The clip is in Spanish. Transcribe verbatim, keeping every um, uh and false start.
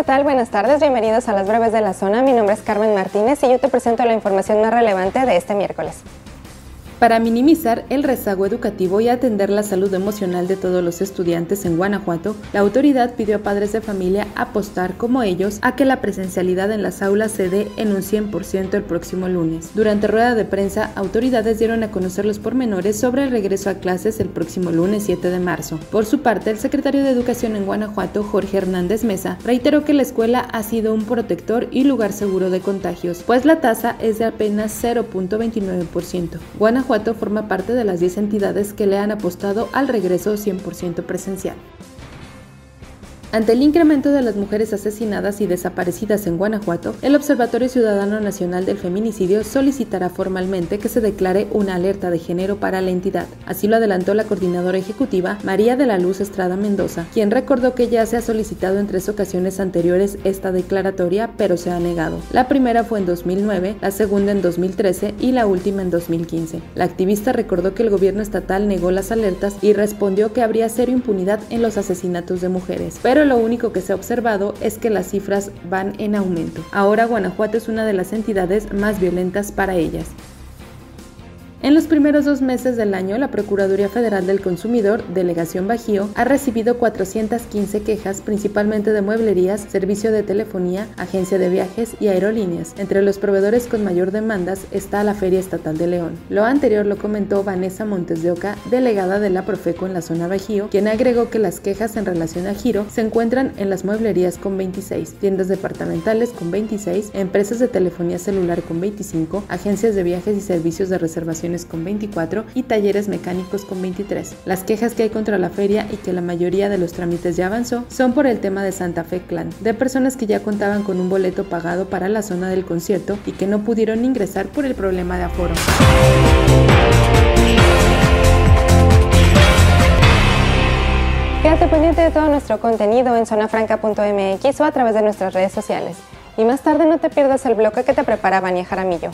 ¿qué tal? Buenas tardes, bienvenidos a Las Breves de la Zona. Mi nombre es Carmen Martínez y yo te presento la información más relevante de este miércoles. Para minimizar el rezago educativo y atender la salud emocional de todos los estudiantes en Guanajuato, la autoridad pidió a padres de familia apostar como ellos a que la presencialidad en las aulas se dé en un cien por ciento el próximo lunes. Durante rueda de prensa, autoridades dieron a conocer los pormenores sobre el regreso a clases el próximo lunes siete de marzo. Por su parte, el secretario de Educación en Guanajuato, Jorge Hernández Mesa, reiteró que la escuela ha sido un protector y lugar seguro de contagios, pues la tasa es de apenas cero punto veintinueve por ciento. Guanajuato Guanajuato forma parte de las diez entidades que le han apostado al regreso cien por ciento presencial. Ante el incremento de las mujeres asesinadas y desaparecidas en Guanajuato, el Observatorio Ciudadano Nacional del Feminicidio solicitará formalmente que se declare una alerta de género para la entidad. Así lo adelantó la coordinadora ejecutiva María de la Luz Estrada Mendoza, quien recordó que ya se ha solicitado en tres ocasiones anteriores esta declaratoria, pero se ha negado. La primera fue en dos mil nueve, la segunda en dos mil trece y la última en dos mil quince. La activista recordó que el gobierno estatal negó las alertas y respondió que habría cero impunidad en los asesinatos de mujeres, pero Pero lo único que se ha observado es que las cifras van en aumento. Ahora Guanajuato es una de las entidades más violentas para ellas. En los primeros dos meses del año, la Procuraduría Federal del Consumidor, Delegación Bajío, ha recibido cuatrocientas quince quejas, principalmente de mueblerías, servicio de telefonía, agencia de viajes y aerolíneas. Entre los proveedores con mayor demandas está la Feria Estatal de León. Lo anterior lo comentó Vanessa Montes de Oca, delegada de la Profeco en la zona Bajío, quien agregó que las quejas en relación a giro se encuentran en las mueblerías con veintiséis, tiendas departamentales con veintiséis, empresas de telefonía celular con veinticinco, agencias de viajes y servicios de reservación con veinticuatro y talleres mecánicos con veintitrés. Las quejas que hay contra la feria y que la mayoría de los trámites ya avanzó son por el tema de Santa Fe Clan, de personas que ya contaban con un boleto pagado para la zona del concierto y que no pudieron ingresar por el problema de aforo. Quédate pendiente de todo nuestro contenido en zona franca punto m x o a través de nuestras redes sociales. Y más tarde no te pierdas el bloque que te prepara Vania Jaramillo.